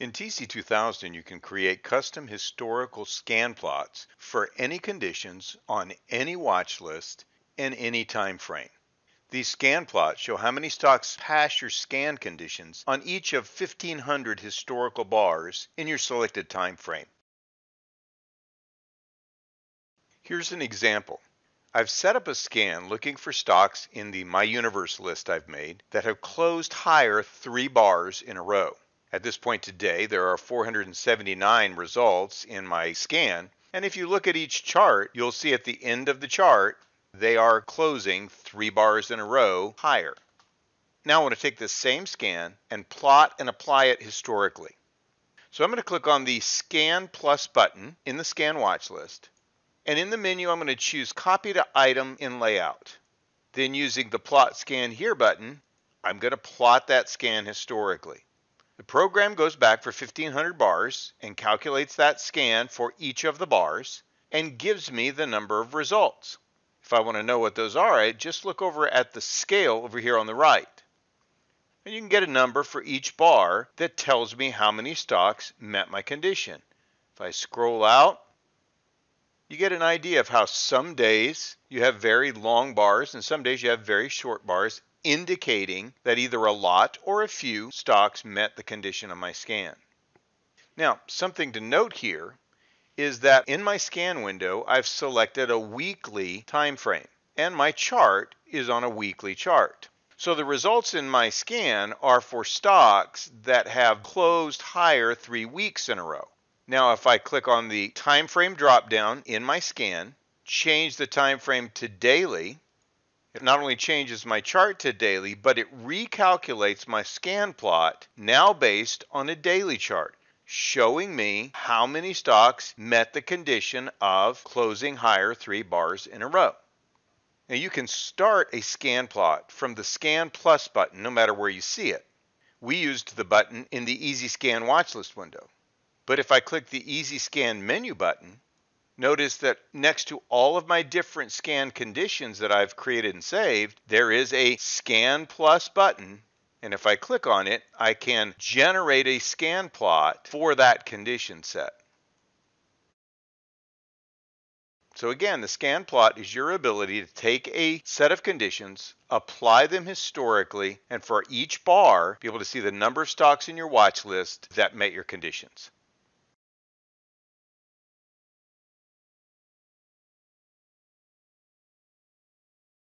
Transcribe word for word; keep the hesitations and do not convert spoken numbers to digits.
In T C two thousand, you can create custom historical scan plots for any conditions on any watch list in any time frame. These scan plots show how many stocks pass your scan conditions on each of fifteen hundred historical bars in your selected time frame. Here's an example. I've set up a scan looking for stocks in the My Universe list I've made that have closed higher three bars in a row. At this point today, there are four hundred seventy-nine results in my scan, and if you look at each chart, you'll see at the end of the chart, they are closing three bars in a row higher. Now I want to take this same scan and plot and apply it historically. So I'm going to click on the Scan Plus button in the Scan Watch List, and in the menu I'm going to choose Copy to Item in Layout. Then using the Plot Scan Here button, I'm going to plot that scan historically. The program goes back for fifteen hundred bars and calculates that scan for each of the bars and gives me the number of results. If I want to know what those are, I just look over at the scale over here on the right. And you can get a number for each bar that tells me how many stocks met my condition. If I scroll out, you get an idea of how some days you have very long bars and some days you have very short bars, indicating that either a lot or a few stocks met the condition of my scan. Now, something to note here is that in my scan window, I've selected a weekly time frame, and my chart is on a weekly chart. So the results in my scan are for stocks that have closed higher three weeks in a row. Now, if I click on the time frame drop-down in my scan, change the time frame to daily, it not only changes my chart to daily, but it recalculates my scan plot now based on a daily chart, showing me how many stocks met the condition of closing higher three bars in a row. Now you can start a scan plot from the Scan Plus button no matter where you see it. We used the button in the Easy Scan Watchlist window. But if I click the Easy Scan menu button, notice that next to all of my different scan conditions that I've created and saved, there is a Scan Plus button, and if I click on it, I can generate a scan plot for that condition set. So again, the scan plot is your ability to take a set of conditions, apply them historically, and for each bar, be able to see the number of stocks in your watch list that met your conditions.